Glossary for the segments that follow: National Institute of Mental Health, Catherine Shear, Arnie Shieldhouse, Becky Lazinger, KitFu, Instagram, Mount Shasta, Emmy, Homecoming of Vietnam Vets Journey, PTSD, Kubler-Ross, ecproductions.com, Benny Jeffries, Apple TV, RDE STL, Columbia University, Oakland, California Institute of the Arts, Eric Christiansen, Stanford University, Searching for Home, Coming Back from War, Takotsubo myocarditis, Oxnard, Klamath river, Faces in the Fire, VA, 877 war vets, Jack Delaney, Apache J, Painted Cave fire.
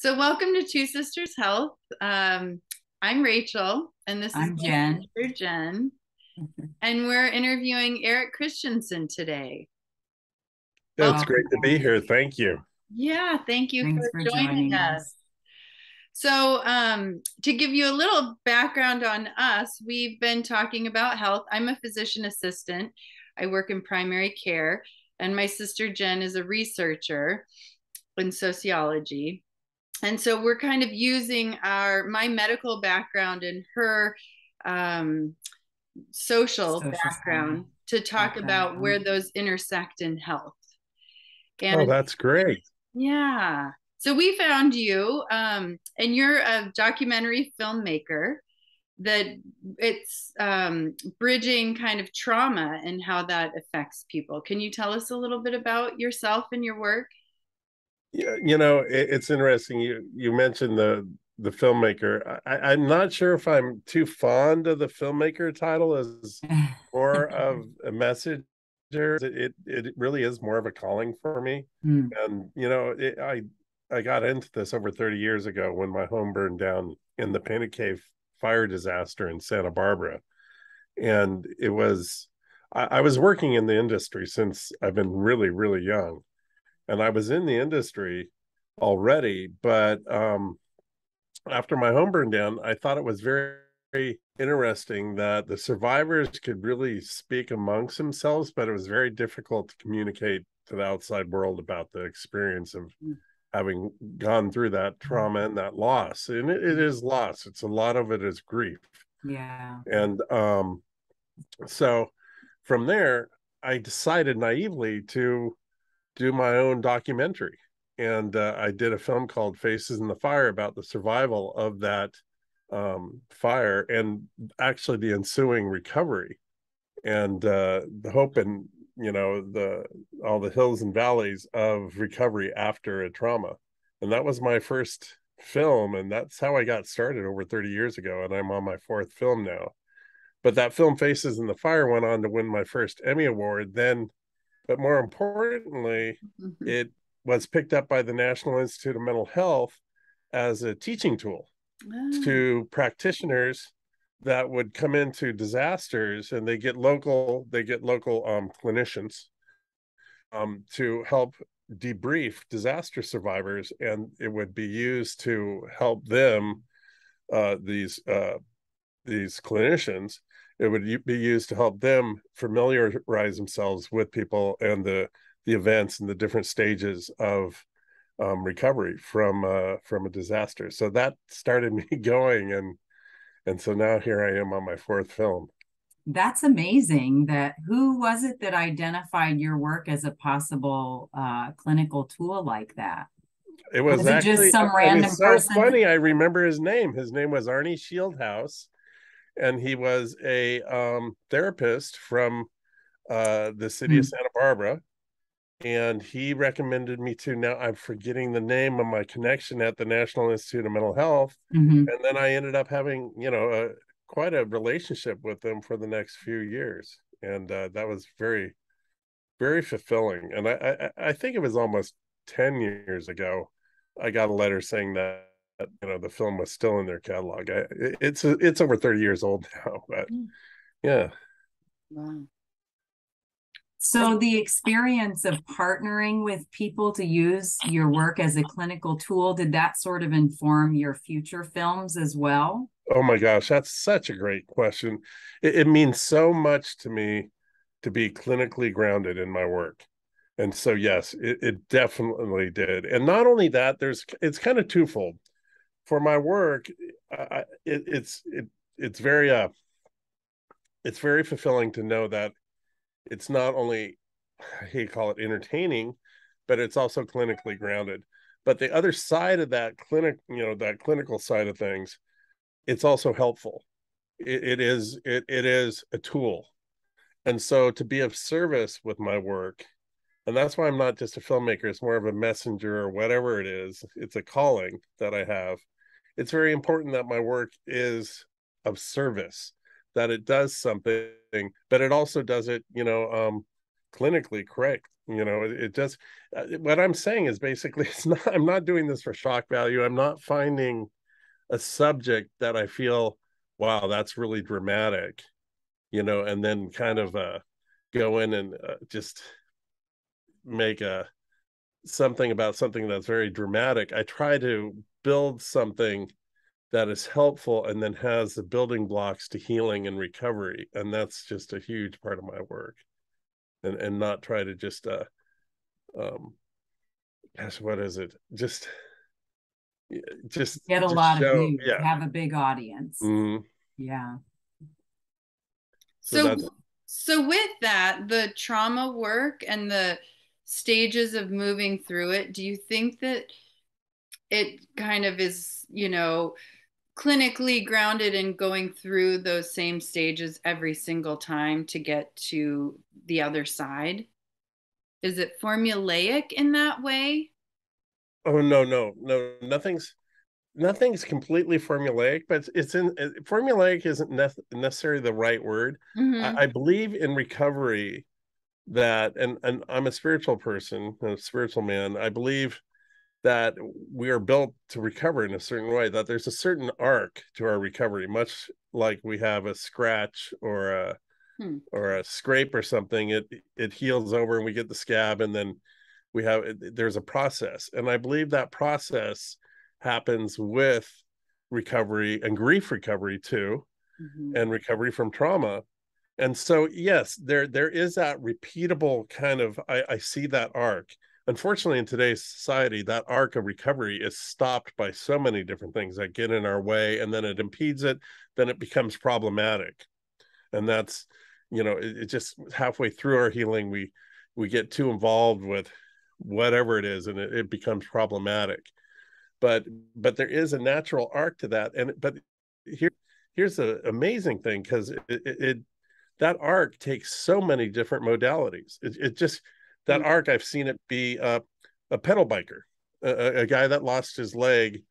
So welcome to Two Sisters Health. I'm Rachel, and this is Jen. Jen. And we're interviewing Eric Christiansen today. That's great to be here. Thank you. Yeah, thank you for joining us. So to give you a little background on us, we've been talking about health. I'm a physician assistant. I work in primary care, and my sister Jen is a researcher in sociology. And so we're kind of using my medical background and her social background to talk about where those intersect in health. And, oh, that's great. Yeah. So we found you, and you're a documentary filmmaker that it's bridging kind of trauma and how that affects people. Can you tell us a little bit about yourself and your work? You know, it's interesting. You mentioned the filmmaker. I'm not sure if I'm too fond of the filmmaker title as more of a messenger. It really is more of a calling for me. Mm. And, you know, I got into this over 30 years ago when my home burned down in the Painted Cave fire disaster in Santa Barbara. And it was, I was working in the industry since I've been really, really young. And I was in the industry already, but after my home burned down, I thought it was very, very interesting that the survivors could really speak amongst themselves, but it was very difficult to communicate to the outside world about the experience of having gone through that trauma and that loss. And it is loss. It's a lot of it is grief. Yeah. And so from there, I decided naively to do my own documentary. And I did a film called Faces in the Fire about the survival of that fire and actually the ensuing recovery and the hope and, you know, all the hills and valleys of recovery after a trauma. And that was my first film. And that's how I got started over 30 years ago. And I'm on my fourth film now. But that film Faces in the Fire went on to win my first Emmy Award then. But more importantly, it was picked up by the National Institute of Mental Health as a teaching tool to practitioners that would come into disasters, and they get local clinicians to help debrief disaster survivors, and it would be used to help them. These clinicians. It would be used to help them familiarize themselves with people and the events and the different stages of recovery from a disaster. So that started me going, and so now here I am on my fourth film. That's amazing. That who was it that identified your work as a possible clinical tool like that? It was actually just some random person. Funny, I remember his name. His name was Arnie Shieldhouse. And he was a therapist from the city of Santa Barbara. And he recommended me to, now I'm forgetting the name of my connection at the National Institute of Mental Health. And then I ended up having, you know, quite a relationship with them for the next few years. And that was very, very fulfilling. And I think it was almost 10 years ago, I got a letter saying that, you know, the film was still in their catalog. It's over 30 years old now, but yeah. Wow. So the experience of partnering with people to use your work as a clinical tool, did that sort of inform your future films as well? Oh my gosh, that's such a great question. It means so much to me to be clinically grounded in my work. And so, yes, it definitely did. And not only that, it's kind of twofold. For my work, it's very fulfilling to know that it's not only, I hate to call it entertaining, but it's also clinically grounded. But the other side of that clinical side of things, it's also helpful. It is a tool, and so to be of service with my work. And that's why I'm not just a filmmaker. It's more of a messenger or whatever it is. It's a calling that I have. It's very important that my work is of service, that it does something, but it also does it, you know, clinically correct. You know, it just, what I'm saying is basically, it's not, I'm not doing this for shock value. I'm not finding a subject that I feel, wow, that's really dramatic, you know, and then kind of go in and just make something about something that's very dramatic. I try to build something that is helpful and then has the building blocks to healing and recovery. And that's just a huge part of my work. And not try to just, gosh, what is it? Just get a lot of views, yeah. Have a big audience. Mm-hmm. Yeah. So with that, the trauma work and the stages of moving through it, do you think that it kind of is, you know, clinically grounded in going through those same stages every single time to get to the other side? Is it formulaic in that way? Oh, no, nothing's completely formulaic, but it's formulaic isn't necessarily the right word. Mm-hmm. I believe in recovery that, and I'm a spiritual person, a spiritual man. I believe that we are built to recover in a certain way, that there's a certain arc to our recovery, much like we have a scratch or a scrape or something. It heals over and we get the scab, and then we have, there's a process. And I believe that process happens with recovery and grief recovery too, mm-hmm. and recovery from trauma. And so, yes, there is that repeatable kind of, I see that arc. Unfortunately, in today's society, that arc of recovery is stopped by so many different things that get in our way, and then it impedes it, then it becomes problematic. And that's, you know, it just halfway through our healing, we get too involved with whatever it is, and it becomes problematic. But there is a natural arc to that. But here's an amazing thing, because that arc takes so many different modalities. That arc, I've seen it be a pedal biker. A guy that lost his leg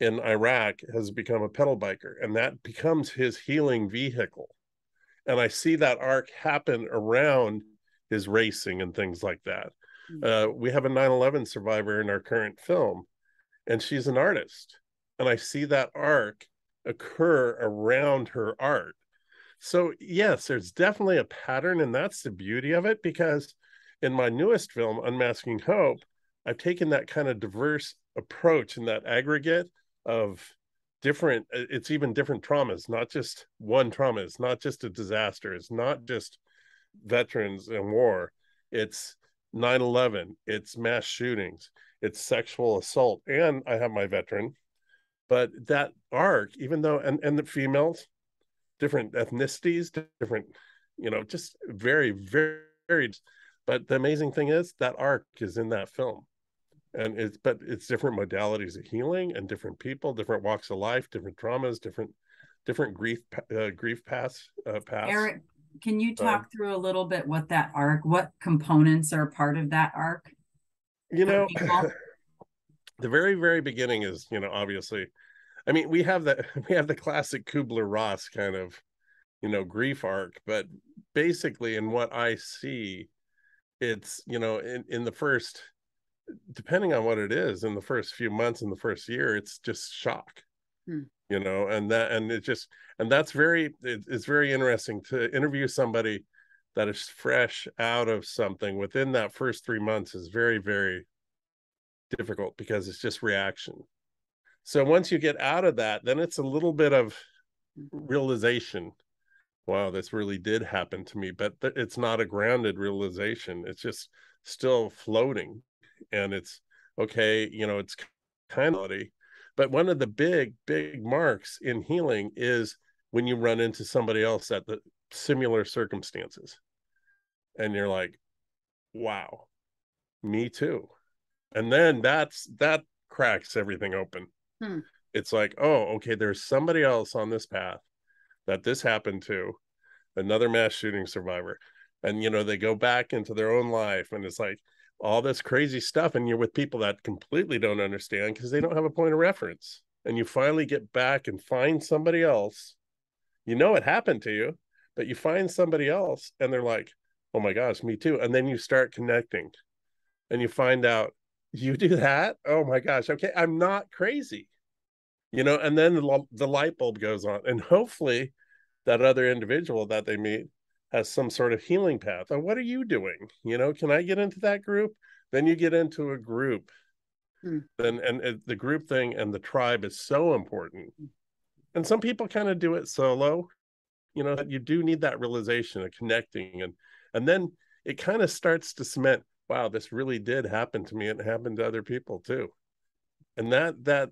in Iraq has become a pedal biker, and that becomes his healing vehicle. And I see that arc happen around his racing and things like that. Mm-hmm. We have a 9/11 survivor in our current film, and she's an artist. And I see that arc occur around her art. So yes, there's definitely a pattern, and that's the beauty of it, because in my newest film, Unmasking Hope, I've taken that kind of diverse approach and that aggregate of different, it's even different traumas, not just one trauma. It's not just a disaster. It's not just veterans and war. It's 9/11. It's mass shootings. It's sexual assault. And I have my veteran. But that arc, even though, and the females, different ethnicities, different, you know, just very, very varied. But the amazing thing is that arc is in that film, and it's different modalities of healing and different people, different walks of life, different traumas, different grief paths. Eric, can you talk through a little bit what that arc, what components are part of that arc? You know, the very, very beginning is, you know, obviously, I mean, we have the classic Kubler-Ross kind of, you know, grief arc, but basically in what I see, it's, you know, in the first, depending on what it is, in the first few months, in the first year, it's just shock, you know, it's very interesting to interview somebody that is fresh out of something within that first 3 months is very, very difficult, because it's just reaction. So once you get out of that, then it's a little bit of realization. Wow, this really did happen to me, but it's not a grounded realization. It's just still floating, and it's okay, you know, it's kind of, but one of the big, big marks in healing is when you run into somebody else at the similar circumstances and you're like, wow, me too. And then that cracks everything open. It's like, oh, okay, there's somebody else on this path that this happened to, another mass shooting survivor. And, you know, they go back into their own life, and it's like all this crazy stuff. And you're with people that completely don't understand, because they don't have a point of reference. And you finally get back and find somebody else, you know, it happened to you, but you find somebody else and they're like, oh my gosh, me too. And then you start connecting and you find out, you do that? Oh my gosh, okay, I'm not crazy. You know, and then the light bulb goes on. And hopefully that other individual that they meet has some sort of healing path. Oh, what are you doing? You know, can I get into that group? Then you get into a group. Then and the group thing and the tribe is so important. And some people kind of do it solo. You know, you do need that realization of connecting. And then it kind of starts to cement, wow, this really did happen to me. It happened to other people too. And that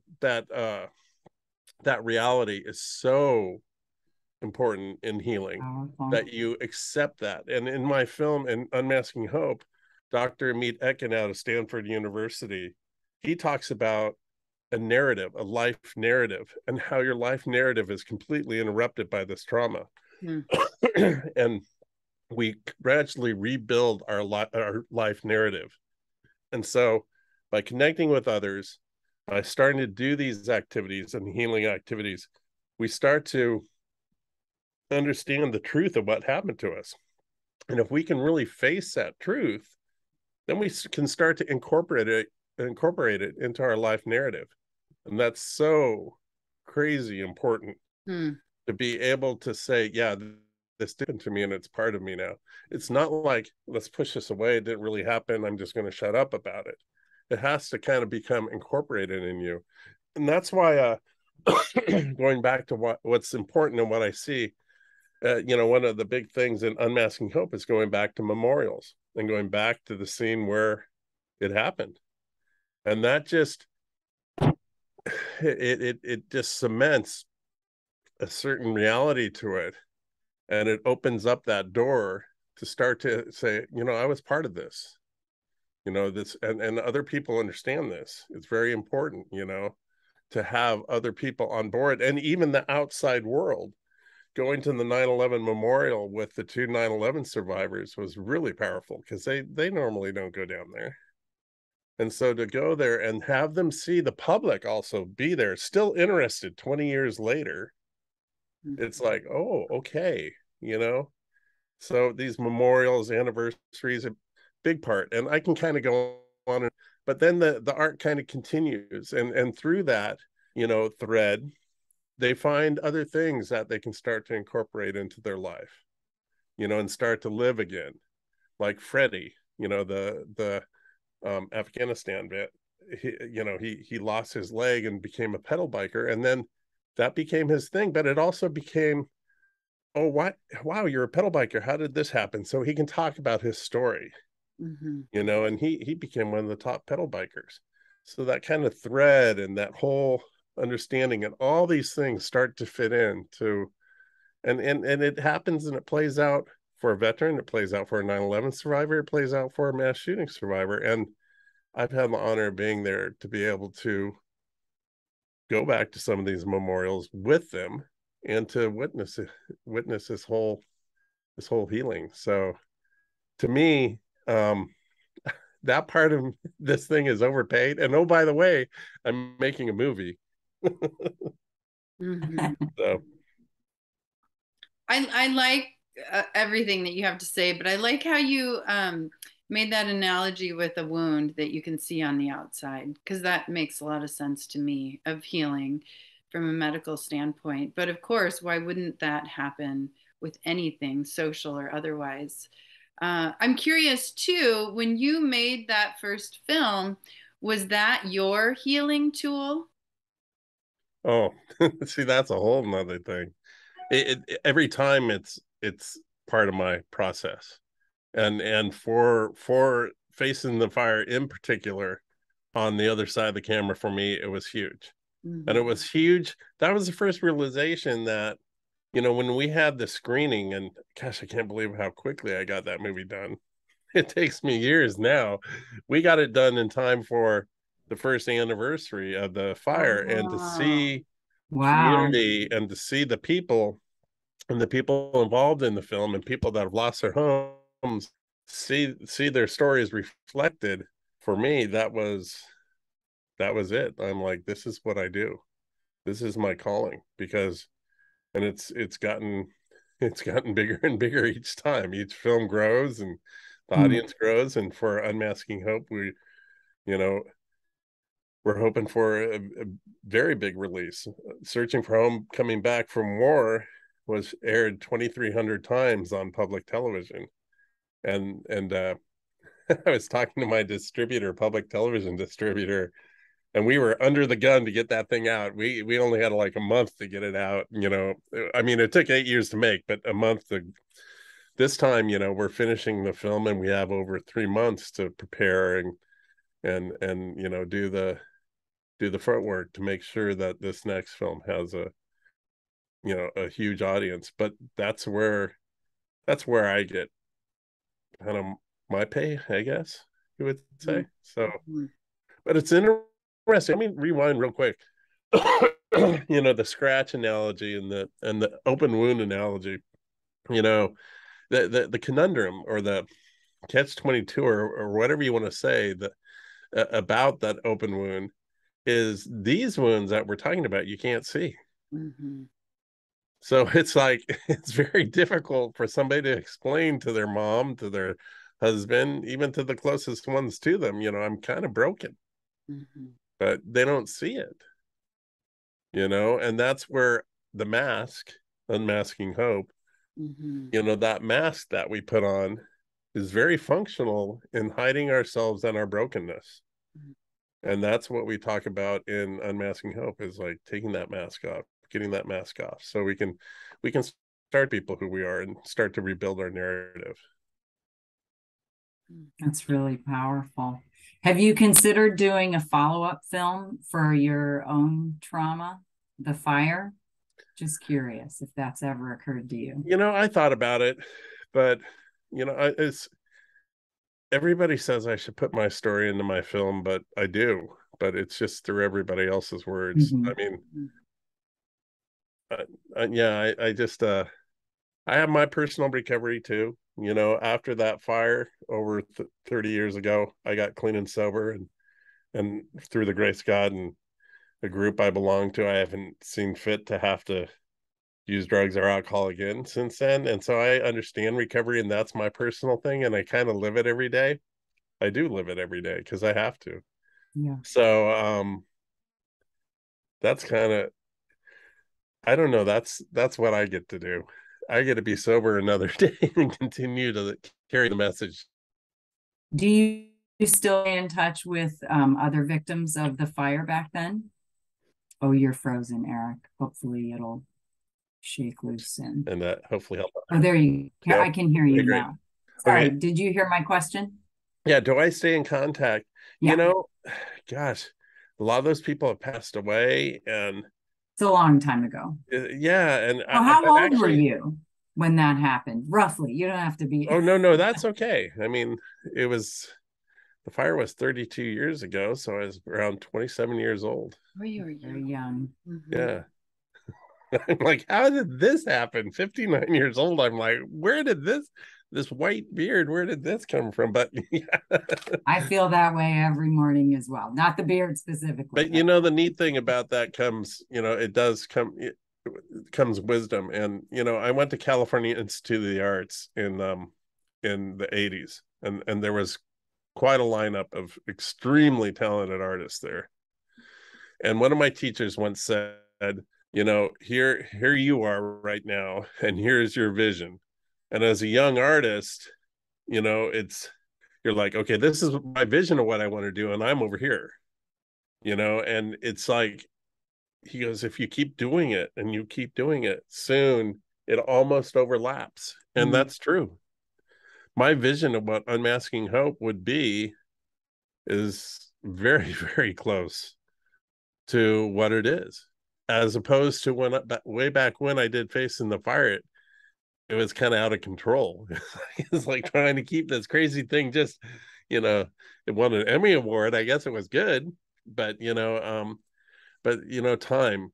reality is so important in healing, that you accept that. And in my film, in Unmasking Hope, Dr. Amit Etkin out of Stanford University, he talks about a narrative, a life narrative, and how your life narrative is completely interrupted by this trauma. And we gradually rebuild our life narrative. And so by connecting with others, by starting to do these activities and healing activities, we start to understand the truth of what happened to us. And if we can really face that truth, then we can start to incorporate it into our life narrative. And that's so crazy important to be able to say, yeah, this happened to me and it's part of me now. It's not like, let's push this away, it didn't really happen, I'm just going to shut up about it. It has to kind of become incorporated in you. And that's why going back to what's important and what I see, you know, one of the big things in Unmasking Hope is going back to memorials and going back to the scene where it happened. And that just, it just cements a certain reality to it. And it opens up that door to start to say, you know, I was part of this. You know, this, and other people understand this. It's very important, you know, to have other people on board, and even the outside world. Going to the 9/11 memorial with the two 9/11 survivors was really powerful, because they normally don't go down there. And so to go there and have them see the public also be there, still interested 20 years later, it's like, oh, okay, you know? So these memorials, anniversaries, a big part. And I can kind of go on, but then the art kind of continues. And through that, you know, thread, they find other things that they can start to incorporate into their life, you know, and start to live again. Like Freddie, you know, the Afghanistan vet, he lost his leg and became a pedal biker, and then that became his thing. But it also became, oh, what, wow, you're a pedal biker, how did this happen? So he can talk about his story. You know, and he became one of the top pedal bikers. So that kind of thread and that whole understanding and all these things start to fit in to, and it happens, and it plays out for a veteran, it plays out for a 9/11 survivor, it plays out for a mass shooting survivor. And I've had the honor of being there to be able to go back to some of these memorials with them and to witness this whole healing. So to me, that part of this thing is overpaid. And oh, by the way, I'm making a movie. So I like everything that you have to say, but I like how you made that analogy with a wound that you can see on the outside, because that makes a lot of sense to me of healing from a medical standpoint. But of course, why wouldn't that happen with anything social or otherwise? I'm curious too, when you made that first film, was that your healing tool? Oh, see, that's a whole nother thing. Every time it's part of my process. And for Facing the Fire in particular, on the other side of the camera, for me, it was huge. And it was huge. That was the first realization that, you know, when we had the screening, and gosh, I can't believe how quickly I got that movie done. It takes me years now. We got it done in time for the first anniversary of the fire. Oh, wow. And to see community and to see the people, and the people involved in the film, and people that have lost their homes, see their stories reflected, for me, that was it. I'm like, this is what I do. This is my calling. Because, and it's gotten It's gotten bigger and bigger each time. Each film grows and the audience grows. And for Unmasking Hope, we, you know, we're hoping for a very big release. Searching for Home, Coming Back from War was aired 2,300 times on public television. And I was talking to my distributor, public television distributor, and we were under the gun to get that thing out. We only had like a month to get it out. You know, I mean, it took 8 years to make, but a month to, this time, you know, we're finishing the film and we have over 3 months to prepare and you know, do the front work to make sure that this next film has a, you know, a huge audience. But that's where I get kind of my pay, I guess you would say. So, but it's interesting. I mean, rewind real quick. You know, the scratch analogy and the open wound analogy, you know, the conundrum or the catch-22 or whatever you want to say that about that open wound is these wounds that we're talking about, you can't see. Mm-hmm. So it's like, it's very difficult for somebody to explain to their mom, to their husband, even to the closest ones to them, you know, I'm kind of broken, but they don't see it, you know, and that's where the mask, Unmasking Hope, you know, that mask that we put on is very functional in hiding ourselves and our brokenness. And that's what we talk about in Unmasking Hope, is like taking that mask off, getting that mask off, so we can start people who we are and start to rebuild our narrative. That's really powerful. Have you considered doing a follow-up film for your own trauma, the fire? Just curious if that's ever occurred to you. You know, I thought about it, but you know, everybody says I should put my story into my film, but I do, but it's just through everybody else's words. I mean, yeah, I just, I have my personal recovery too. You know, after that fire over 30 years ago, I got clean and sober, and through the grace of God and the group I belong to, I haven't seen fit to have to use drugs or alcohol again since then. And so I understand recovery, and that's my personal thing. And I kind of live it every day. I do live it every day because I have to. Yeah. So that's kind of, I don't know. That's what I get to do. I get to be sober another day and continue to carry the message. Do you still stay in touch with other victims of the fire back then? Oh, you're frozen, Eric. Hopefully it'll shake loose and that hopefully help. Oh, there you go. Yep. I can hear you now. Sorry, okay. Did you hear my question? Yeah. Do I stay in contact? Yeah. You know, gosh, a lot of those people have passed away, and it's a long time ago. Yeah. And well, how old were you when that happened? Roughly. You don't have to be. Oh, no, that's okay. I mean, it was, the fire was 32 years ago. So I was around 27 years old. Oh, you were young. Yeah. I'm like, how did this happen? 59 years old. I'm like, where did this white beard, where did this come from? But yeah. I feel that way every morning as well. Not the beard specifically. But you know, the neat thing about that comes, you know, it comes wisdom. And, you know, I went to California Institute of the Arts in the 80s. And there was quite a lineup of extremely talented artists there. And one of my teachers once said, you know, here you are right now, and here's your vision. And as a young artist, you know, you're like, okay, this is my vision of what I want to do. And I'm over here, you know, and it's like, he goes, if you keep doing it and you keep doing it, soon it almost overlaps. And that's true. My vision of what Unmasking Hope would be is very, very close to what it is, as opposed to when way back when I did Face in the Fire, it was kind of out of control. It's like trying to keep this crazy thing just, you know, it won an Emmy Award. I guess it was good, but you know, time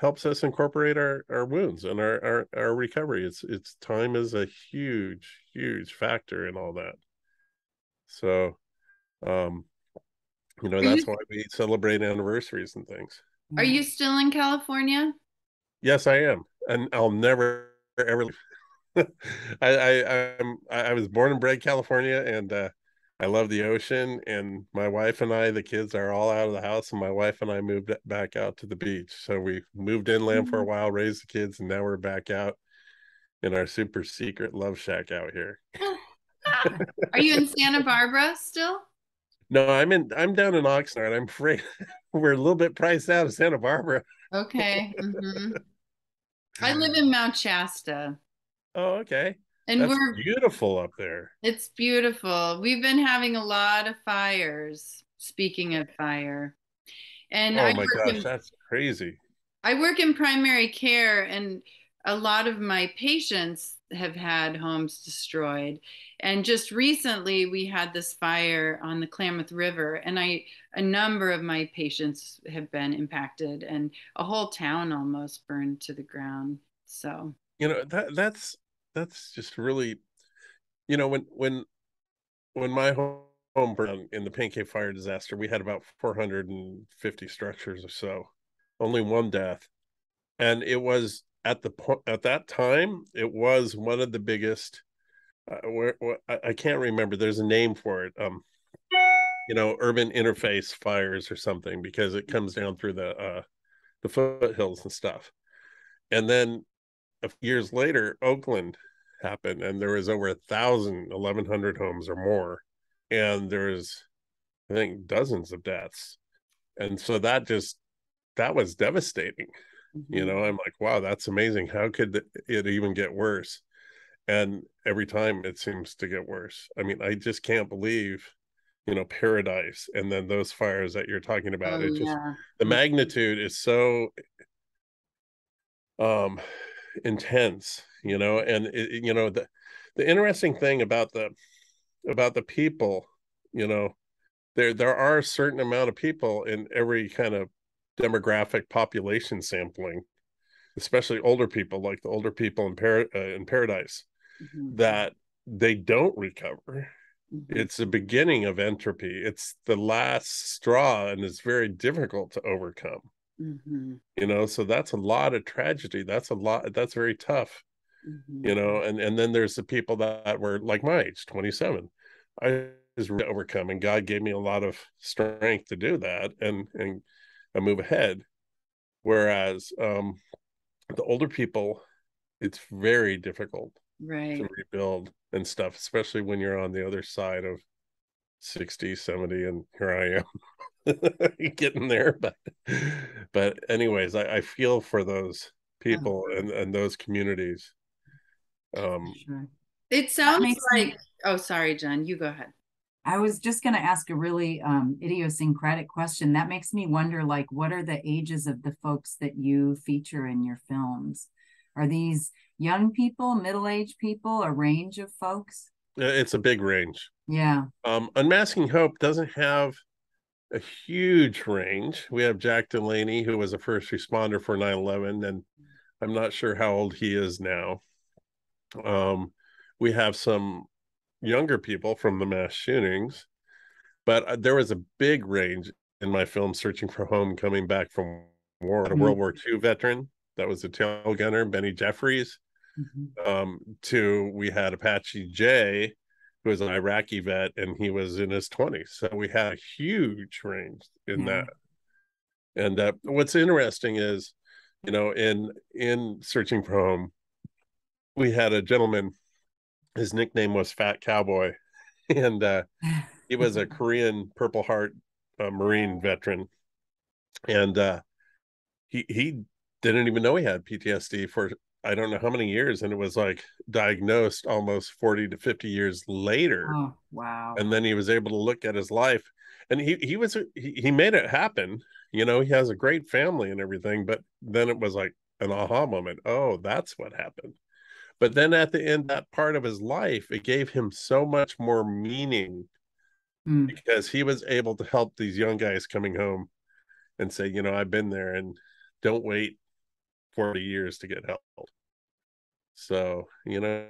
helps us incorporate our wounds and our recovery. It's time is a huge, huge factor in all that. So, you know, that's why we celebrate anniversaries and things. Are you still in California? Yes, I am. And I'll never, ever leave. I was born and bred California, and I love the ocean, and my wife and I, the kids are all out of the house, and my wife and I moved back out to the beach. So we moved inland for a while, raised the kids, and now we're back out in our super secret love shack out here. Are you in Santa Barbara still? No, I'm down in Oxnard. I'm afraid we're a little bit priced out of Santa Barbara. Okay. Mm-hmm. I live in Mount Shasta. Oh, okay. And that's beautiful up there. It's beautiful. We've been having a lot of fires. Speaking of fire, and oh my gosh, that's crazy. I work in primary care, and a lot of my patients have had homes destroyed. And just recently, we had this fire on the Klamath River, and a number of my patients have been impacted, and a whole town almost burned to the ground. So you know that's just really, you know, when my home burned in the Painted Cave fire disaster, we had about 450 structures or so, only one death. And it was at that time, it was one of the biggest, I can't remember, there's a name for it, you know, urban interface fires or something, because it comes down through the foothills and stuff. And then a few years later, Oakland happened, and there was over 1,100 homes or more, and there was, I think, dozens of deaths. And so that was devastating. Mm-hmm. You know, I'm like, wow, that's amazing. How could it even get worse? And every time it seems to get worse. I mean, I just can't believe, you know, Paradise, and then those fires that you're talking about. Oh, it just, the magnitude is so intense, you know. And it, you know, the interesting thing about the people, you know, there are a certain amount of people in every kind of demographic population sampling, especially older people, like the older people in Paradise, mm-hmm. that they don't recover. Mm-hmm. It's the beginning of entropy. It's the last straw, and it's very difficult to overcome. Mm-hmm. You know, so that's a lot of tragedy. That's very tough. Mm-hmm. You know, and then there's the people that were like my age, 27. I was overcome, and God gave me a lot of strength to do that, and I move ahead. Whereas the older people, it's very difficult, right, to rebuild and stuff, especially when you're on the other side of 60, 70, and here I am. Getting there, but anyways, I feel for those people, yeah, and those communities. It sounds like sense. Oh, sorry, Jen, you go ahead. I was just going to ask a really idiosyncratic question. That makes me wonder, like, what are the ages of the folks that you feature in your films? Are these young people, middle-aged people, a range of folks? It's a big range. Yeah. Unmasking Hope doesn't have a huge range. We have Jack Delaney, who was a first responder for 9/11, and I'm not sure how old he is now. We have some younger people from the mass shootings, but there was a big range in my film Searching for Home, Coming Back from War. Mm-hmm. A World War II veteran that was a tail gunner, Benny Jeffries. Mm-hmm. To, we had Apache J, who was an Iraqi vet, and he was in his 20s. So we had a huge range in, mm-hmm. that. And what's interesting is, you know, in Searching for Home, we had a gentleman, his nickname was Fat Cowboy. And he was a Korean Purple Heart Marine veteran. And he didn't even know he had PTSD for I don't know how many years, and it was like diagnosed almost 40 to 50 years later. Oh, wow. And then he was able to look at his life, and he made it happen. You know, he has a great family and everything, but then it was like an aha moment. Oh, that's what happened. But then at the end, that part of his life, it gave him so much more meaning, because he was able to help these young guys coming home and say, you know, I've been there, and don't wait 40 years to get help. So, you know,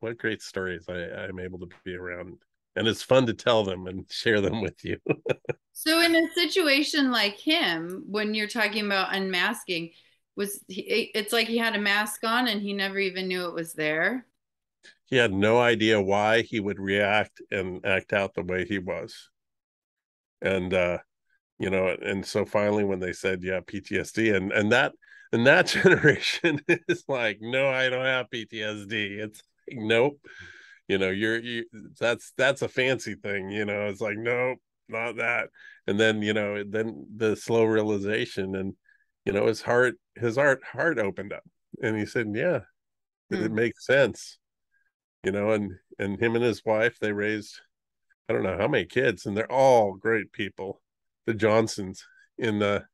what great stories I'm able to be around, and it's fun to tell them and share them with you. So in a situation like him, when you're talking about unmasking, it's like he had a mask on and he never even knew it was there. He had no idea why he would react and act out the way he was. And, you know, and so finally when they said, yeah, PTSD, and that generation is like, no, I don't have PTSD. It's like, nope. You know, that's a fancy thing, you know, it's like, nope, not that. And then, you know, then the slow realization, and, you know, his heart opened up and he said, yeah, it makes sense. You know, and him and his wife, they raised, I don't know how many kids, and they're all great people. The Johnsons in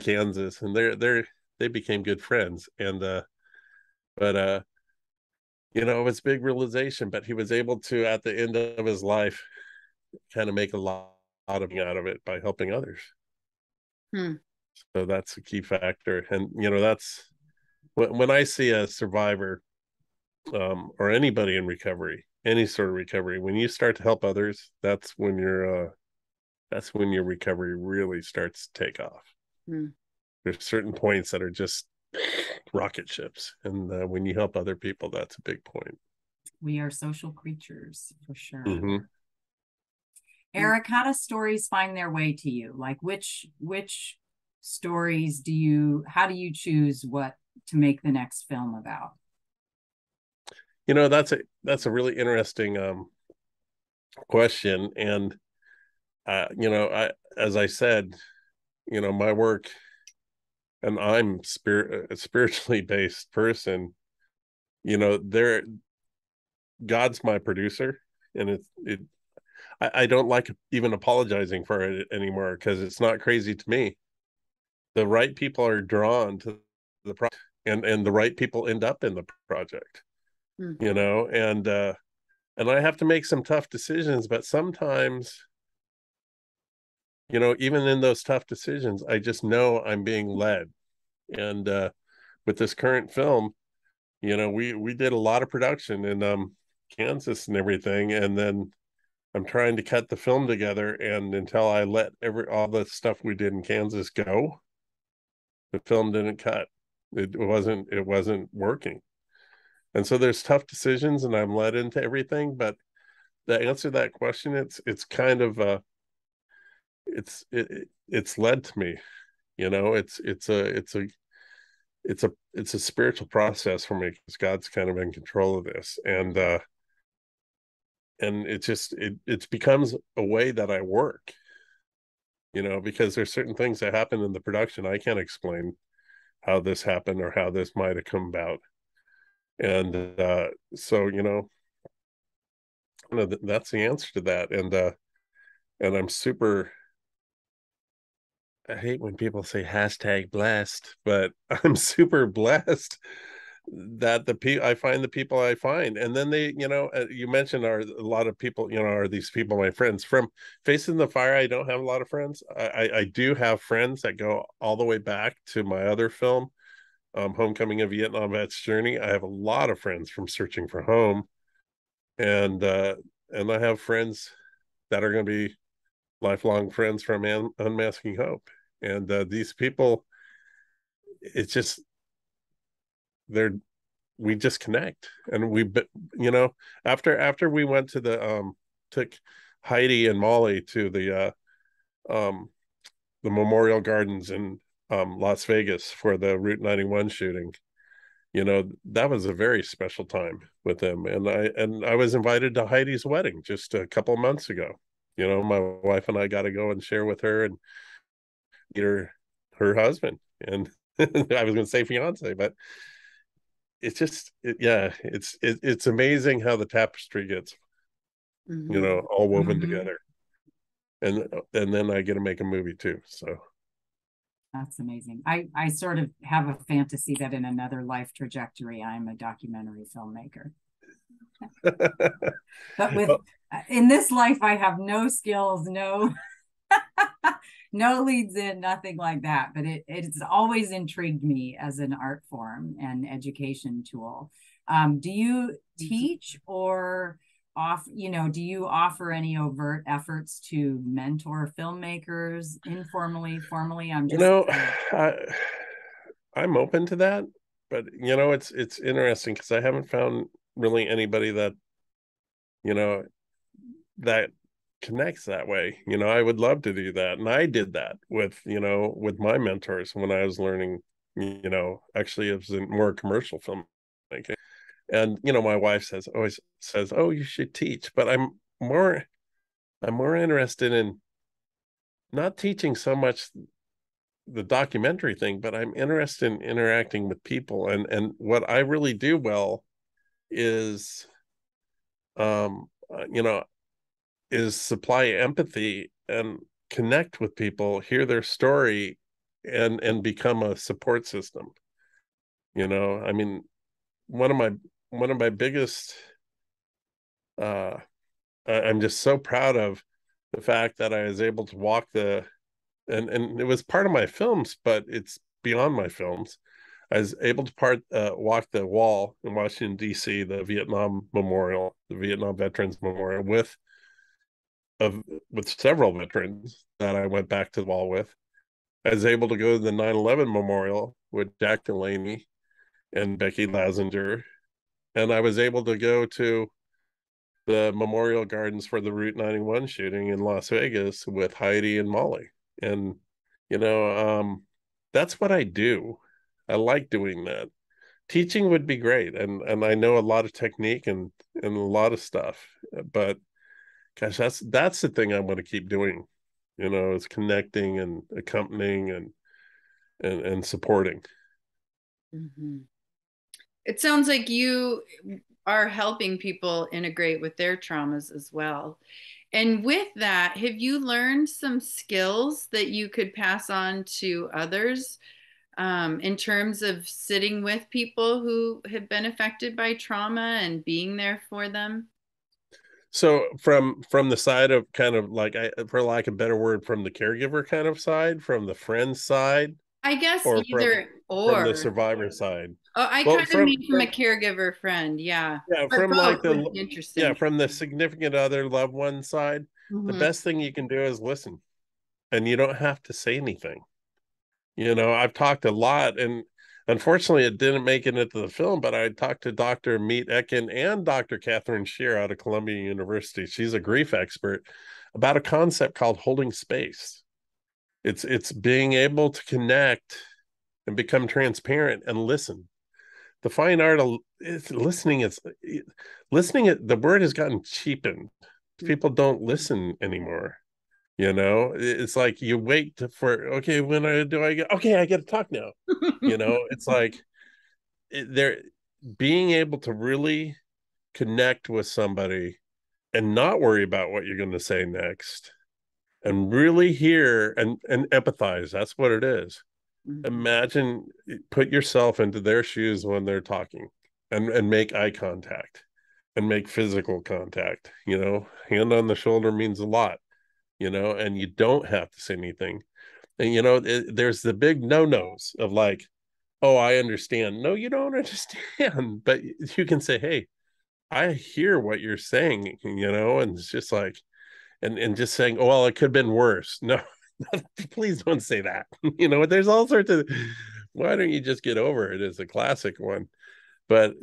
Kansas, and they became good friends. And, but you know, it was a big realization, but he was able to, at the end of his life, kind of make a lot out of it by helping others. Hmm. So that's a key factor. And, you know, that's when I see a survivor, or anybody in recovery, any sort of recovery, when you start to help others, that's when your recovery really starts to take off. Mm. There's certain points that are just rocket ships. And when you help other people, that's a big point. We are social creatures for sure. Mm-hmm. Eric, how do stories find their way to you? Like which stories how do you choose what to make the next film about? You know, that's a really interesting question. And, you know, as I said, you know, my work, and I'm a spiritually based person, you know, God's my producer, and I don't like even apologizing for it anymore, because it's not crazy to me. The right people are drawn to the project, and the right people end up in the project. Mm-hmm. You know, and I have to make some tough decisions, but sometimes, you know, even in those tough decisions, I just know I'm being led. And with this current film, you know, we did a lot of production in Kansas and everything, and then I'm trying to cut the film together, and until I let all the stuff we did in Kansas go, the film didn't cut. It wasn't working. And so there's tough decisions, and I'm led into everything. But to answer that question, it's kind of it's led to me, you know. It's a spiritual process for me, because God's kind of in control of this, and it just it becomes a way that I work, you know, because there's certain things that happen in the production I can't explain how this happened or how this might have come about. And so, you know, that's the answer to that. And I'm super, I hate when people say #blessed, but I'm super blessed that I find the people I find. And then they, you know, you mentioned a lot of people, you know, are these people my friends? From Faces in the Fire, I don't have a lot of friends. I do have friends that go all the way back to my other film, Homecoming of Vietnam Vets Journey. I have a lot of friends from Searching for Home, and I have friends that are going to be lifelong friends from Unmasking Hope. And these people, it's just we just connect, and we, you know, after we went to the took Heidi and Molly to the Memorial Gardens and Las Vegas for the Route 91 shooting, you know, that was a very special time with them. And I was invited to Heidi's wedding just a couple months ago. You know, my wife and I got to go and share with her and meet her husband. And I was going to say fiance, but it's just, it's amazing how the tapestry gets, mm-hmm. you know, all woven mm-hmm. together. And then I get to make a movie too, so. That's amazing. I sort of have a fantasy that in another life trajectory, I'm a documentary filmmaker. But in this life, I have no skills, no leads in, nothing like that. But it's always intrigued me as an art form and education tool. Do you teach or you know, do you offer any overt efforts to mentor filmmakers informally, formally? I'm just, you know, I'm open to that, but you know, it's interesting because I haven't found really anybody that, you know, that connects that way. You know, I would love to do that. And I did that with, you know, with my mentors when I was learning, you know, actually it was in more commercial filmmaking. And, you know, my wife always says, oh, you should teach, but I'm more interested in not teaching so much the documentary thing, but I'm interested in interacting with people. And what I really do well is, you know, is supply empathy and connect with people, hear their story, and become a support system. You know, I mean, one of my biggest, I'm just so proud of the fact that I was able to walk and it was part of my films, but it's beyond my films. I was able to walk the wall in Washington, D.C., the Vietnam Memorial, the Vietnam Veterans Memorial, with several veterans that I went back to the wall with. I was able to go to the 9/11 Memorial with Jack Delaney and Becky Lazinger. And I was able to go to the memorial gardens for the Route 91 shooting in Las Vegas with Heidi and Molly. And, you know, that's what I do. I like doing that. Teaching would be great. And I know a lot of technique and a lot of stuff, but gosh, that's the thing I want to keep doing, you know, is connecting and accompanying and supporting. Mm-hmm. It sounds like you are helping people integrate with their traumas as well. And with that, have you learned some skills that you could pass on to others in terms of sitting with people who have been affected by trauma and being there for them? So from the side of kind of like, for lack of a better word, from the caregiver kind of side, from the friend side, I guess, or either or from the survivor side. Oh, I mean from a caregiver friend, yeah. Yeah, but from like the interesting. Yeah, from the significant other, loved one side. Mm-hmm. The best thing you can do is listen, and you don't have to say anything. You know, I've talked a lot, and unfortunately, it didn't make it into the film. But I talked to Dr. Amit Etkin and Dr. Catherine Shear out of Columbia University. She's a grief expert about a concept called holding space. It's being able to connect and become transparent and listen. The fine art of listening is listening. The word has gotten cheapened. People don't listen anymore. You know, it's like you wait for, okay, when do I get, okay, I get to talk now. You know, it's like they're being able to really connect with somebody and not worry about what you're going to say next. And really hear and empathize. That's what it is. Mm-hmm. Imagine, put yourself into their shoes when they're talking and make eye contact and make physical contact. You know, hand on the shoulder means a lot, you know, and you don't have to say anything. And, you know, there's the big no-nos of like, oh, I understand. No, you don't understand. But you can say, hey, I hear what you're saying, you know, and it's just like, and just saying, oh, well, it could have been worse. No, please don't say that. You know, there's all sorts of, why don't you just get over it is a classic one. But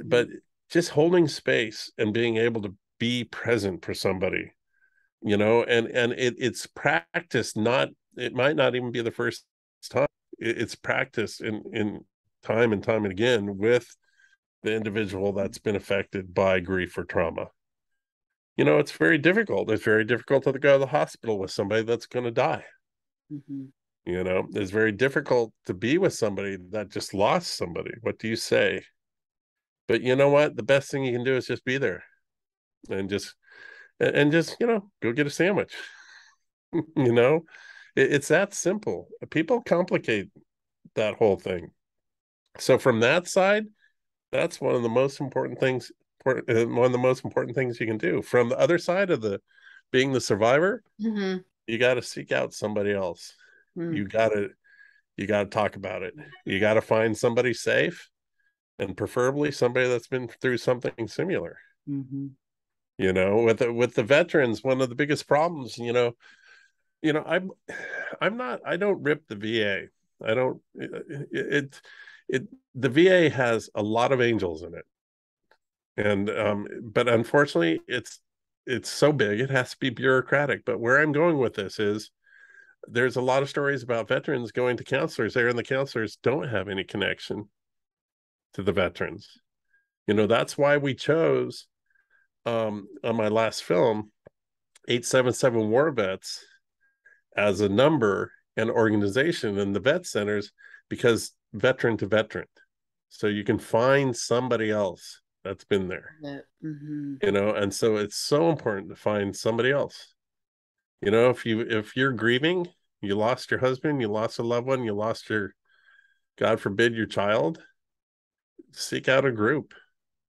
just holding space and being able to be present for somebody, you know, and it's practice, not, it might not even be the first time. It's practice in time and time again with the individual that's been affected by grief or trauma. You know, it's very difficult. It's very difficult to go to the hospital with somebody that's going to die. Mm-hmm. You know, it's very difficult to be with somebody that just lost somebody. What do you say? But you know what? The best thing you can do is just be there and just, you know, go get a sandwich. You know, it's that simple. People complicate that whole thing. So from that side, that's one of the most important things. One of the most important things you can do. From the other side of the being the survivor, mm-hmm. You got to seek out somebody else. Mm-hmm. You got to talk about it. You got to find somebody safe, and preferably somebody that's been through something similar. Mm-hmm. You know, with the veterans, one of the biggest problems. You know, I'm not. I don't rip the VA. I don't. It the VA has a lot of angels in it, and but unfortunately, it's so big it has to be bureaucratic. But where I'm going with this is, there's a lot of stories about veterans going to counselors there, and the counselors don't have any connection to the veterans. You know, that's why we chose on my last film, 877 War Vets as a number and organization in the vet centers, because veteran to veteran. So you can find somebody else that's been there, mm-hmm. you know, and so it's so important to find somebody else. You know, if you're grieving, you lost your husband, you lost a loved one, you lost your, God forbid, your child, seek out a group.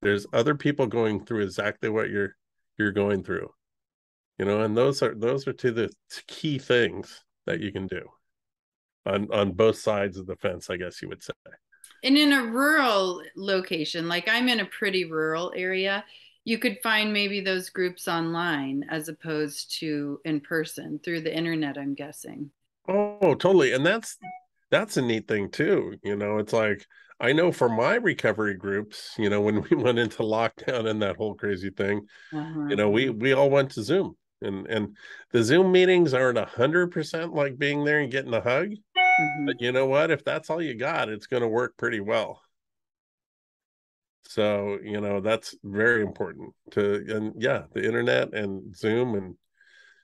There's other people going through exactly what you're going through, you know, and those are two of the key things that you can do on both sides of the fence, I guess you would say. And in a rural location, like I'm in a pretty rural area, you could find maybe those groups online as opposed to in person through the internet, I'm guessing. Oh, totally. And that's a neat thing too. You know, it's like, I know for my recovery groups, you know, when we went into lockdown and that whole crazy thing, uh-huh. you know, we all went to Zoom, and the Zoom meetings aren't 100% like being there and getting a hug, mm-hmm. but you know what, if that's all you got, it's going to work pretty well. So, you know, that's very important to, and yeah, the internet and Zoom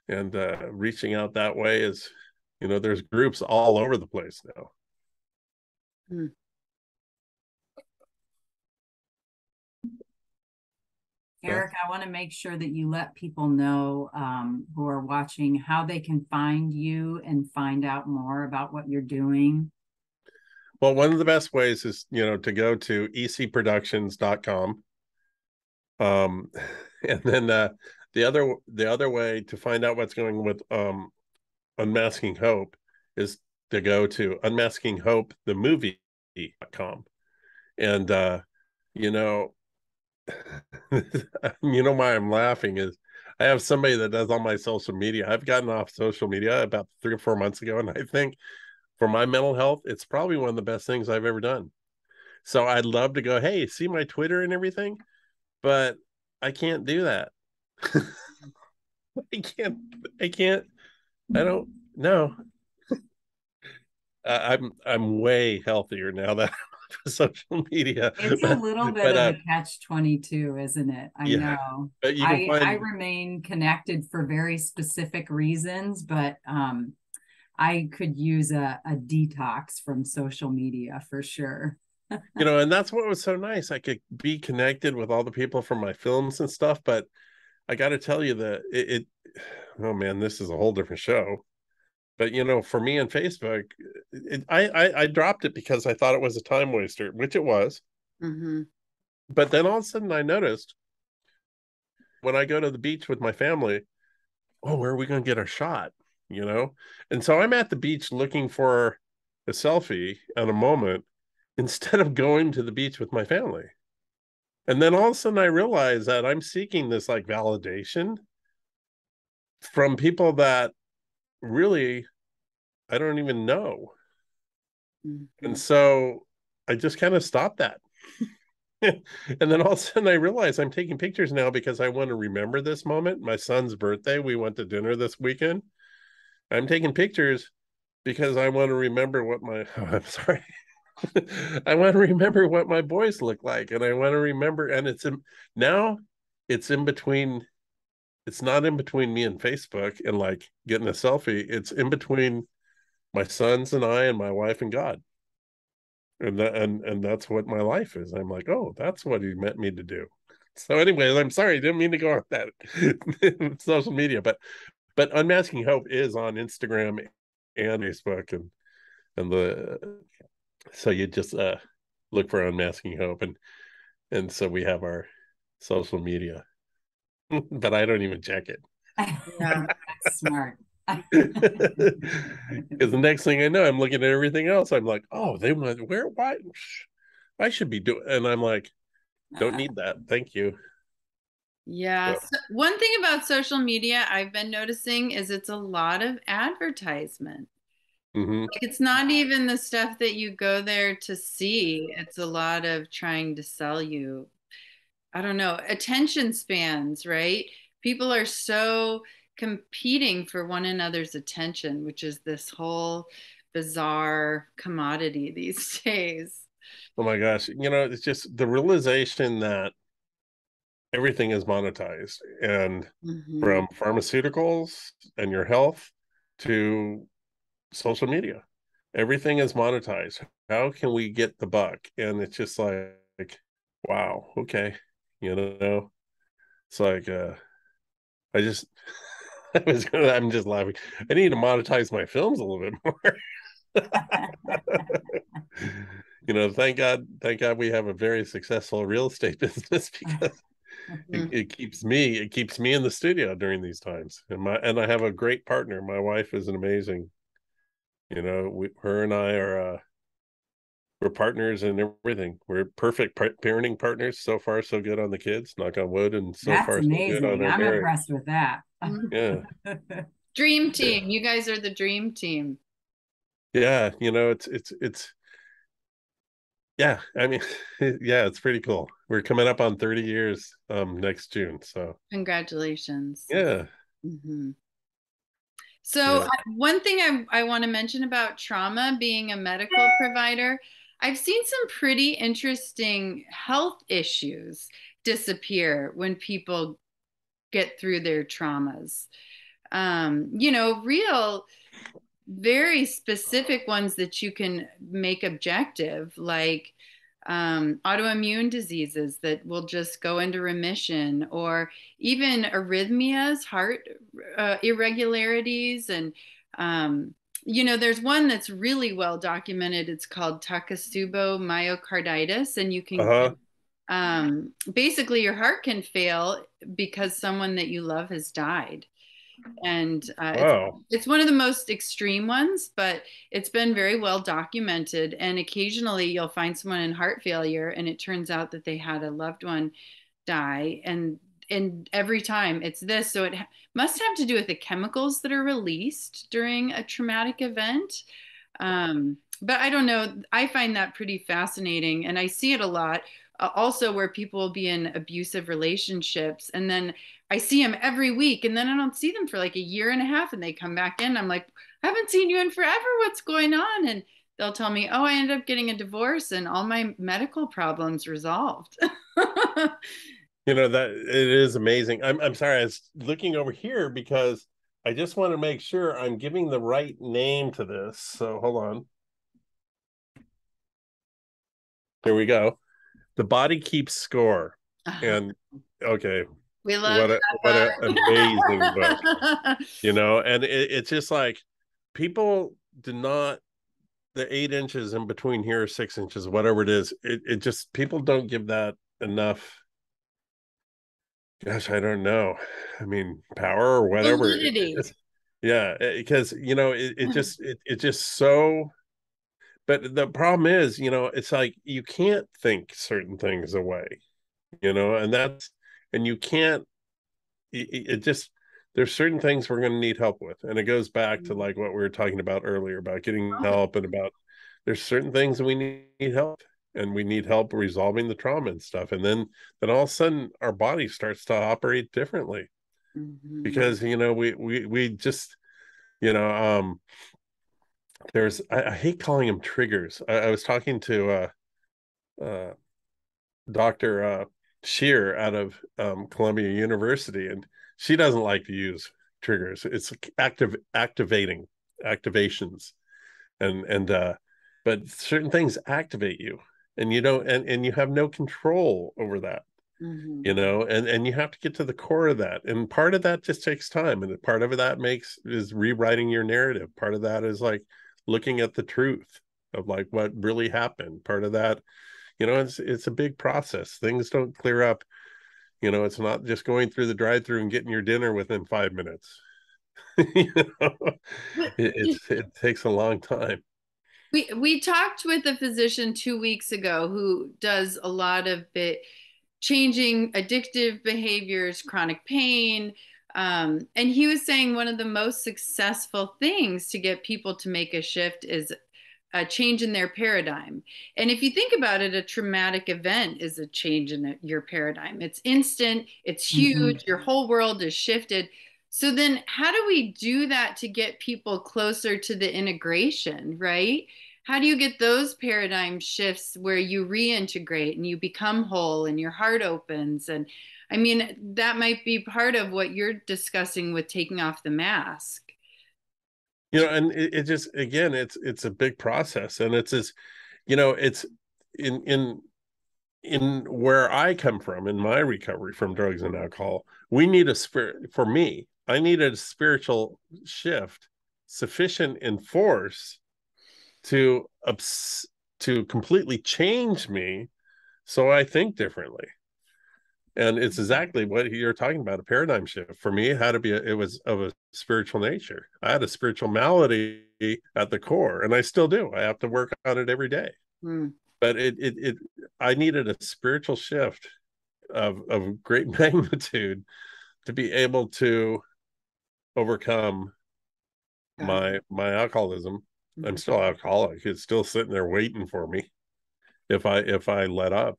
and reaching out that way is, you know, there's groups all over the place now. Mm. Eric, I want to make sure that you let people know who are watching how they can find you and find out more about what you're doing. Well, one of the best ways is, you know, to go to ecproductions.com. And then the other way to find out what's going with Unmasking Hope is to go to unmaskinghopethemovie.com. And, you know, you know why I'm laughing is I have somebody that does all my social media. I've gotten off social media about 3 or 4 months ago, and I think for my mental health, it's probably one of the best things I've ever done. So I'd love to go, hey, see my Twitter and everything, but I can't do that. I don't know. I'm way healthier now that social media. It's a little bit of a catch-22, isn't it? I know. But I remain connected for very specific reasons, but I could use a detox from social media for sure. You know, and that's what was so nice. I could be connected with all the people from my films and stuff, but I got to tell you that it oh man, this is a whole different show. But, you know, for me on Facebook, I dropped it because I thought it was a time waster, which it was. Mm-hmm. But then all of a sudden I noticed when I go to the beach with my family, oh, where are we going to get our shot? You know? And so I'm at the beach looking for a selfie at a moment instead of going to the beach with my family. And then all of a sudden I realized that I'm seeking this like validation from people that really I don't even know, mm-hmm. and so I just kind of stopped that. And then all of a sudden I realized I'm taking pictures now because I want to remember this moment. My son's birthday, we went to dinner this weekend. I'm taking pictures because I want to remember what my I want to remember what my boys look like, and I want to remember, and it's not in between me and Facebook and like getting a selfie. It's in between my sons and I and my wife and God. And that's what my life is. I'm like, oh, that's what he meant me to do. So anyways, I'm sorry. I didn't mean to go on that social media, but Unmasking Hope is on Instagram and Facebook so you just look for Unmasking Hope. And so we have our social media. But I don't even check it. Yeah, that's smart. Because the next thing I know, I'm looking at everything else. I'm like, oh, they want where? Why? I should be doing. And I'm like, don't need that. Thank you. Yeah. So one thing about social media I've been noticing is it's a lot of advertisement. Mm-hmm. Like, it's not even the stuff that you go there to see. It's a lot of trying to sell you, I don't know, attention spans, right? People are so competing for one another's attention, which is this whole bizarre commodity these days. Oh my gosh. You know, it's just the realization that everything is monetized, and mm-hmm. from pharmaceuticals and your health to social media, everything is monetized. How can we get the buck? And it's just like, wow, okay. You know, it's like, I just, I'm just laughing. I need to monetize my films a little bit more. You know, thank God we have a very successful real estate business, because mm-hmm. it keeps me in the studio during these times. And I have a great partner. My wife is an amazing, you know, her and I are, we're partners in everything. We're perfect parenting partners. So far, so good on the kids, knock on wood. And so far, so good on their parents. I'm impressed with that. Yeah. Dream team. Yeah. You guys are the dream team. Yeah. You know, it's, yeah. I mean, yeah, it's pretty cool. We're coming up on 30 years next June. So congratulations. Yeah. Mm-hmm. So yeah. One thing I want to mention about trauma, being a medical provider, I've seen some pretty interesting health issues disappear when people get through their traumas. You know, real, very specific ones that you can make objective, like autoimmune diseases that will just go into remission, or even arrhythmias, heart irregularities. And, you know, there's one that's really well documented. It's called Takotsubo myocarditis, and you can basically your heart can fail because someone that you love has died. And wow. It's one of the most extreme ones, but it's been very well documented. And occasionally you'll find someone in heart failure and it turns out that they had a loved one die. And every time it's this, so it must have to do with the chemicals that are released during a traumatic event. But I don't know. I find that pretty fascinating, and I see it a lot. Also where people will be in abusive relationships, and then I see them every week, and then I don't see them for like a year and a half, and they come back in. I'm like, I haven't seen you in forever. What's going on? And they'll tell me, oh, I ended up getting a divorce and all my medical problems resolved. You know, that it is amazing. I'm sorry. I was looking over here because I just want to make sure I'm giving the right name to this. So hold on. There we go. The Body Keeps Score. And okay. We love what an amazing book, you know. And it's just like, people do not, the 8 inches in between here, 6 inches, whatever it is, it just, people don't give that enough. Gosh, I don't know. I mean, power or whatever. Yeah. Because, you know, it just so. But the problem is, you know, it's like, you can't think certain things away, you know, and you can't, it just, there's certain things we're going to need help with. And it goes back to like what we were talking about earlier about getting help, and about, there's certain things that we need help, and we need help resolving the trauma and stuff. And then all of a sudden our body starts to operate differently, mm-hmm. because, you know, we just, you know, there's, I hate calling them triggers. I was talking to Dr. Shear out of Columbia University, and she doesn't like to use triggers. It's activations, and but certain things activate you, and you don't, and you have no control over that, mm-hmm. you know, and you have to get to the core of that. And part of that just takes time, and part of that is rewriting your narrative. Part of that is like looking at the truth of like what really happened. Part of that, you know, it's a big process. Things don't clear up, you know. It's not just going through the drive-through and getting your dinner within 5 minutes. You know? it takes a long time. We talked with a physician 2 weeks ago who does a lot of changing addictive behaviors, chronic pain, And he was saying one of the most successful things to get people to make a shift is a change in their paradigm. And if you think about it, a traumatic event is a change in your paradigm. It's instant, it's huge, your whole world is shifted. So then how do we do that to get people closer to the integration, right? How do you get those paradigm shifts where you reintegrate and you become whole and your heart opens? And I mean, that might be part of what you're discussing with taking off the mask. You know, and it just, again, it's a big process, and it's this, you know, it's in where I come from in my recovery from drugs and alcohol, we need a spirit. For me, I needed a spiritual shift sufficient in force to completely change me, so I think differently. And it's exactly what you're talking about, a paradigm shift. For me, it had to be, it was of a spiritual nature. I had a spiritual malady at the core, and I still do. I have to work on it every day. But I needed a spiritual shift of great magnitude to be able to overcome my alcoholism. I'm still alcoholic. It's still sitting there waiting for me if I let up,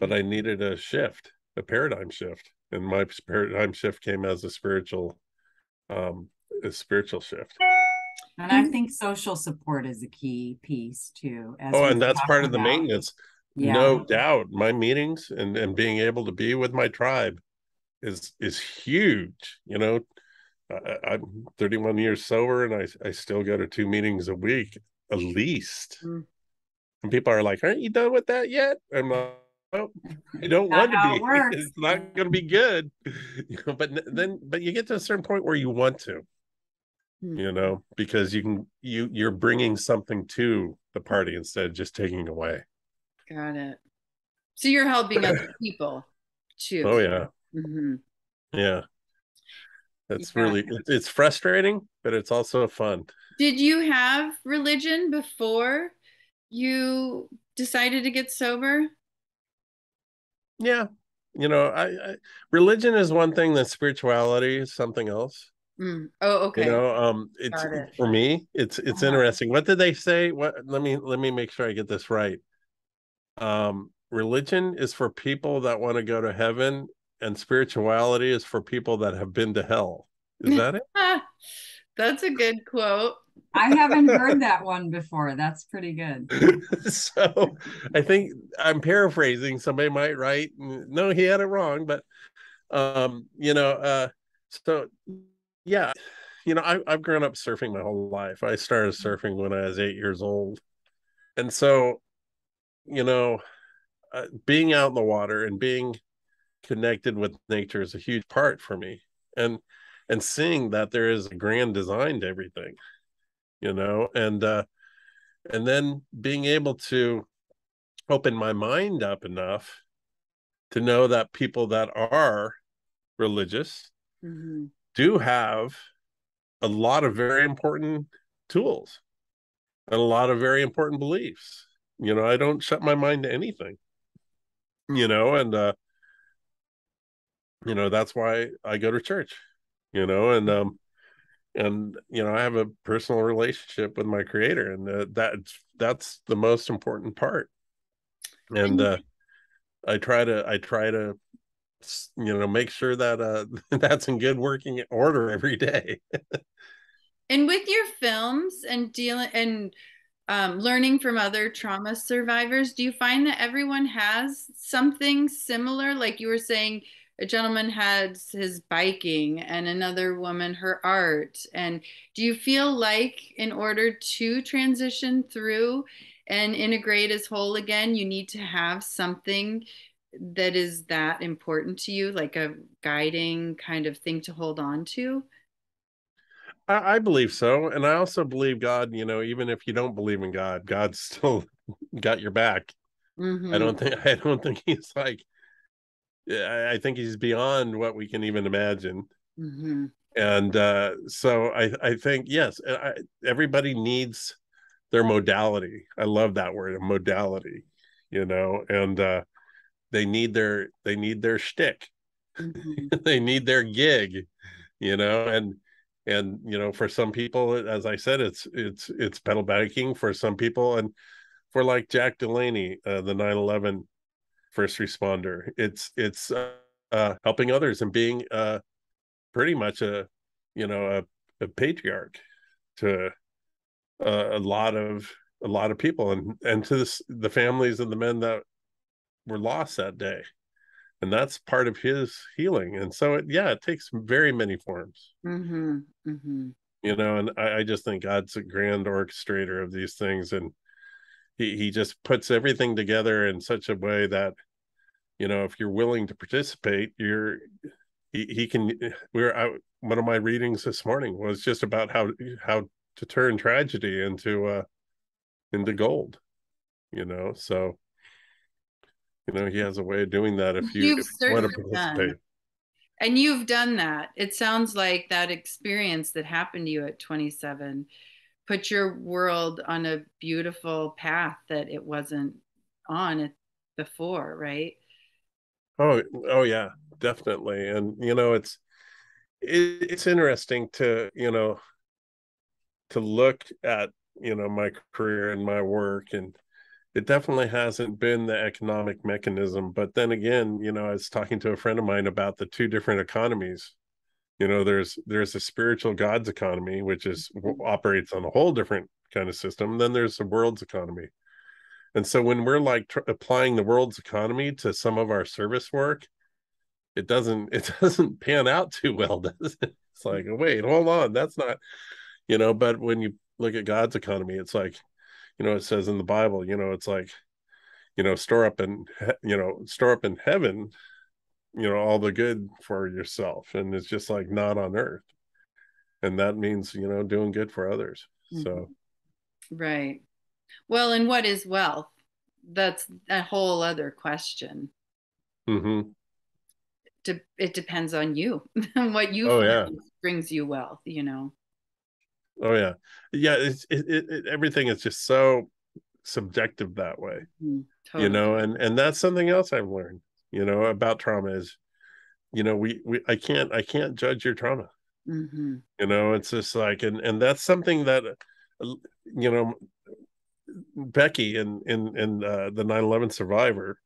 but I needed a shift. A paradigm shift, and my paradigm shift came as a spiritual shift. And I think social support is a key piece too. As and that's part of the maintenance, no doubt. My meetings and being able to be with my tribe is huge. You know, I'm 31 years sober, and I still go to 2 meetings a week at least. And people are like, "Aren't you done with that yet?" I'm like, well, I don't want to be. It's not going to be good, you know, but you get to a certain point where you want to, you know, because you're bringing something to the party instead of just taking away. Got it. So you're helping other people too. Oh yeah. Yeah. That's really, it's frustrating, but it's also fun. Did you have religion before you decided to get sober? Yeah, you know, I religion is one thing, that spirituality is something else. Oh, okay. You know, it's for me, it's interesting. What did they say? What? Let me make sure I get this right. Religion is for people that want to go to heaven, and spirituality is for people that have been to hell. Is that it? That's a good quote. I haven't heard that one before. That's pretty good. So I think I'm paraphrasing. Somebody might write, no, he had it wrong. But, you know, so, yeah, you know, I've grown up surfing my whole life. I started surfing when I was 8 years old. And so, you know, being out in the water and being connected with nature is a huge part for me. And seeing that there is a grand design to everything. You know, and then being able to open my mind up enough to know that people that are religious do have a lot of very important tools and a lot of very important beliefs. You know, I don't shut my mind to anything, you know, and, you know, that's why I go to church, you know, and, you know, I have a personal relationship with my creator, and that's the most important part. And I try to, you know, make sure that that's in good working order every day. And with your films and dealing and learning from other trauma survivors, do you find that everyone has something similar? Like you were saying, a gentleman had his biking and another woman her art. And do you feel like in order to transition through and integrate as whole again, you need to have something that is that important to you, like a guiding kind of thing to hold on to? I believe so. And I also believe God, you know, even if you don't believe in God, God's still got your back. I don't think he's like, I think he's beyond what we can even imagine. And so I think, yes, everybody needs their modality. I love that word, modality, you know, and they need their shtick. They need their gig. you know, and, you know, for some people, as I said, it's pedal biking for some people. And for like Jack Delaney, the 9/11 first responder, it's helping others and being pretty much a, you know, a patriarch to a lot of people, and to this, the families and the men that were lost that day. And that's part of his healing. And so it takes very many forms. Mm-hmm. Mm-hmm. You know, and I just think God's a grand orchestrator of these things. And he just puts everything together in such a way that, you know, if you're willing to participate, he can. One of my readings this morning was just about how to turn tragedy into gold, you know? So, you know, he has a way of doing that if you want to participate. And you've done that. It sounds like that experience that happened to you at 27 put your world on a beautiful path that it wasn't on before, right? Oh yeah, definitely. And, you know, it's interesting to, you know, to look at, you know, my career and my work, and it definitely hasn't been the economic mechanism. But then again, you know, I was talking to a friend of mine about the two different economies. You know, there's a spiritual God's economy, which operates on a whole different kind of system. Then there's the world's economy. And so when we're like applying the world's economy to some of our service work, it doesn't pan out too well, does it? It's like, wait, hold on, that's not, you know. But when you look at God's economy, it's like, you know, it says in the Bible, you know, it's like, you know, store up in heaven, you know, all the good for yourself. And it's just like, not on earth. And that means, you know, doing good for others. Mm-hmm. So. Right. Well, and what is wealth? That's a whole other question. Mm-hmm. It depends on you and what you find brings you wealth, you know? Oh yeah, yeah. Everything is just so subjective that way, totally. You know. And that's something else I've learned, you know, about trauma is, you know, I can't judge your trauma. Mm-hmm. You know, it's just like, and that's something that, you know, Becky in the 9/11 survivor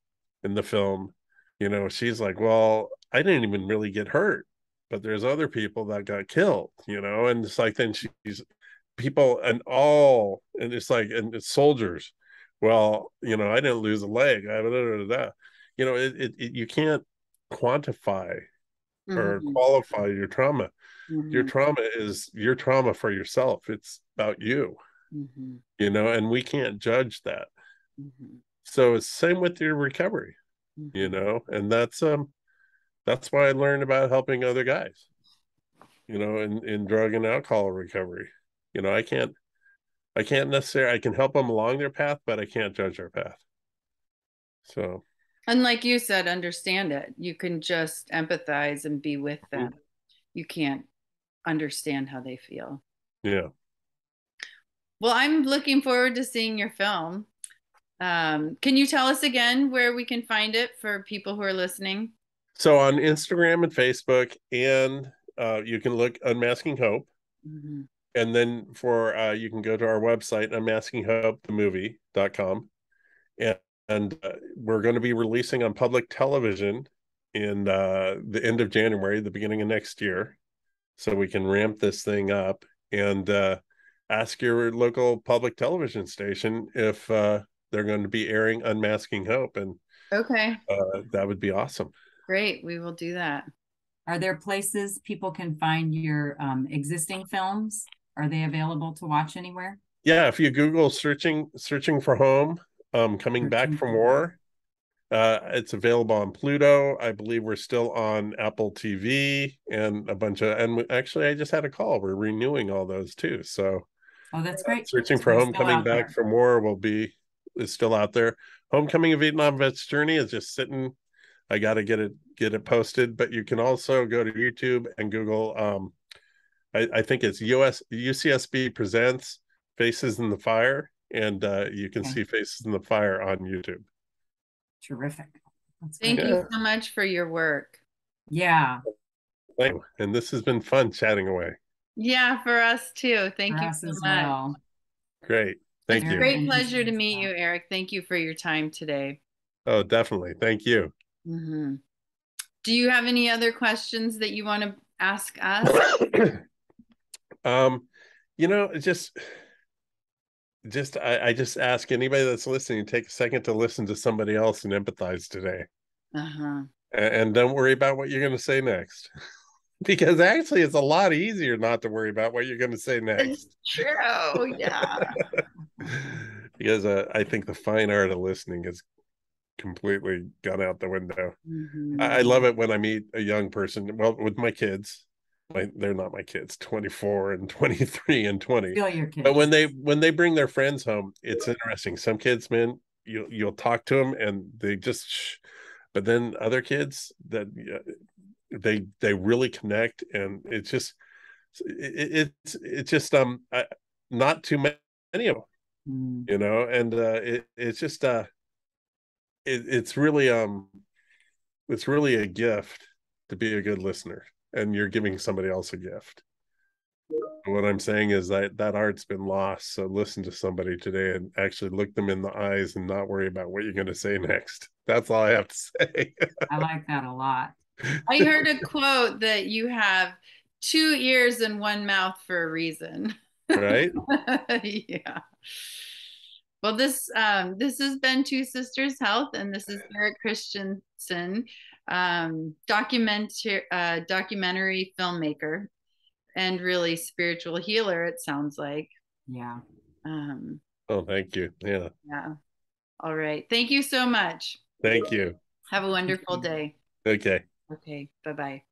in the film, you know, she's like, well, I didn't even really get hurt, but there's other people that got killed, you know. And it's like, then she's people and it's like, and it's soldiers. Well, you know, I didn't lose a leg. You know, you can't quantify or qualify your trauma. Mm-hmm. Your trauma is your trauma for yourself. It's about you, mm-hmm. you know, and we can't judge that. Mm-hmm. So it's same with your recovery, mm-hmm. you know, and that's why I learned about helping other guys, you know, in drug and alcohol recovery. You know, I can't necessarily, I can help them along their path, but I can't judge their path. So. And like you said, understand it. You can just empathize and be with them. Mm-hmm. You can't understand how they feel. Yeah. Well, I'm looking forward to seeing your film. Can you tell us again where we can find it for people who are listening? So on Instagram and Facebook, and you can look Unmasking Hope. Mm-hmm. And then you can go to our website, unmaskinghopethemovie.com. And we're going to be releasing on public television in the end of January, the beginning of next year. So we can ramp this thing up, and ask your local public television station if they're going to be airing Unmasking Hope. And okay, that would be awesome. Great. We will do that. Are there places people can find your existing films? Are they available to watch anywhere? Yeah. If you Google searching for home, Coming Back from War, it's available on Pluto. I believe we're still on Apple TV and actually I just had a call. We're renewing all those too. So. Oh, that's great. Searching for Home, Coming Back from War is still out there. Homecoming of Vietnam Vets Journey is just sitting. I got to get it posted, but you can also go to YouTube and Google. I think it's UCSB presents Faces in the Fire, and you can see Faces in the Fire on YouTube. Terrific. Thank you so much for your work. Yeah. And this has been fun chatting away. Yeah, for us too. Thank you so much. Well. Great. Thank you. Great pleasure to meet you, Eric. Thank you for your time today. Oh, definitely. Thank you. Mm-hmm. Do you have any other questions that you want to ask us? You know, I just ask anybody that's listening, take a second to listen to somebody else and empathize today. Uh-huh. And don't worry about what you're going to say next. Because actually, it's a lot easier not to worry about what you're going to say next. It's true, yeah. Because I think the fine art of listening has completely gone out the window. Mm-hmm. I love it when I meet a young person. Well, with my kids, they're not my kids. 24 and 23 and 20. Still your kids. But when they bring their friends home, it's interesting. Some kids, man, you'll talk to them and they just. But then other kids that. They really connect, and it's just not too many of them, you know, and it's really a gift to be a good listener, and you're giving somebody else a gift. What I'm saying is that art's been lost, so listen to somebody today and actually look them in the eyes and not worry about what you're going to say next. That's all I have to say. I like that a lot. I heard a quote that you have 2 ears and 1 mouth for a reason. Right? Yeah. Well, this has been Two Sisters Health, and this is Eric Christiansen, documentary filmmaker and really spiritual healer, it sounds like. Yeah. Oh, thank you. Yeah. Yeah. All right. Thank you so much. Thank you. Have a wonderful day. Okay. Okay, bye-bye.